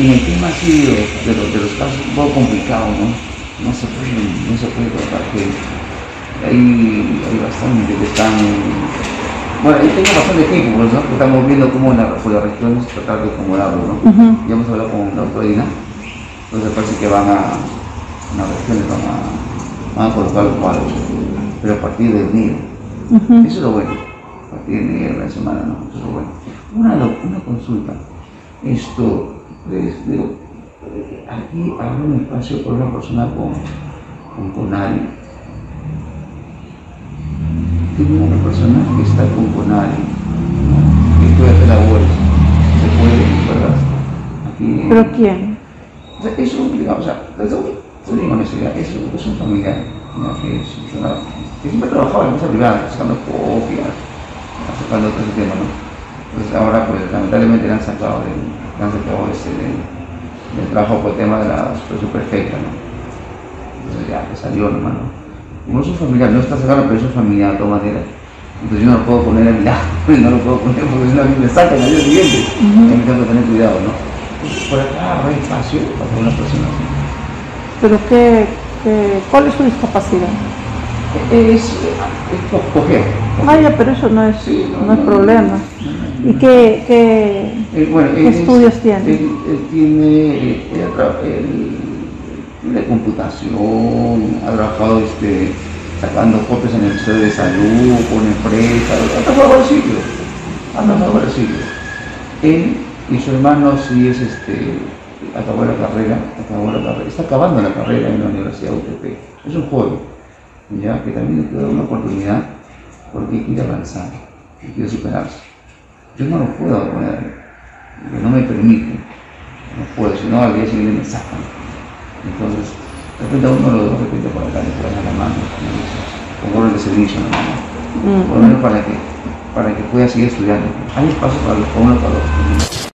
En el tema así de los casos un poco complicado, ¿no? No se puede tratar que hay bastante que están... Bueno, ahí tengo bastante tiempo, ¿no? Porque estamos viendo cómo por la región vamos a tratar de acomodarlo, ¿no? Ya hemos hablado con la autoridad, entonces parece que van a... en las regiones van a colocar los cuadros, pero a partir del día. Eso es lo bueno, a partir del día de la semana, ¿no? Eso es lo bueno. Una consulta. Esto, les digo, aquí habrá un espacio para una persona con CONARI. Tengo una persona que está con CONARI, ¿no? Que puede hacer labores, se puede, ¿verdad? Aquí, ¿pero quién? O sea, eso es complicado, o sea, es un familiar, ¿no? Que siempre ha trabajado en empresas privadas, sacando copias, sacando todo ese tema, ¿no? Entonces ahora, pues, lamentablemente le han sacado del trabajo por el tema de la situación perfecta, ¿no? Entonces ya, pues, salió, hermano. Uno es un familiar, no está sacando, pero es un familiar de todas maneras. Entonces yo no lo puedo poner a mi lado, no lo puedo poner porque si no a mí me sacan al día siguiente. Tengo que tener cuidado, ¿no? Entonces, por acá hay espacio para una persona así. ¿Pero cuál es su discapacidad? Es coger. Vaya, pero eso no es, sí, no es problema. No. ¿Y qué estudios tiene? Él tiene computación, ha trabajado sacando copias en el Ministerio de Salud, con empresas, ha trabajado varios sitios. Él y su hermano sí es acabó la carrera, está acabando la carrera en la Universidad UTP. Es un joven, ya que también le da una oportunidad porque quiere avanzar, quiere superarse. Yo no lo puedo poner, porque no me permite, no puedo, si no al día siguiente me sacan. Entonces, de repente uno lo repite para acá, le ponen la mano, con gorro de servicio en la mano, por lo menos para que pueda seguir estudiando. Hay espacio para los jóvenes, para los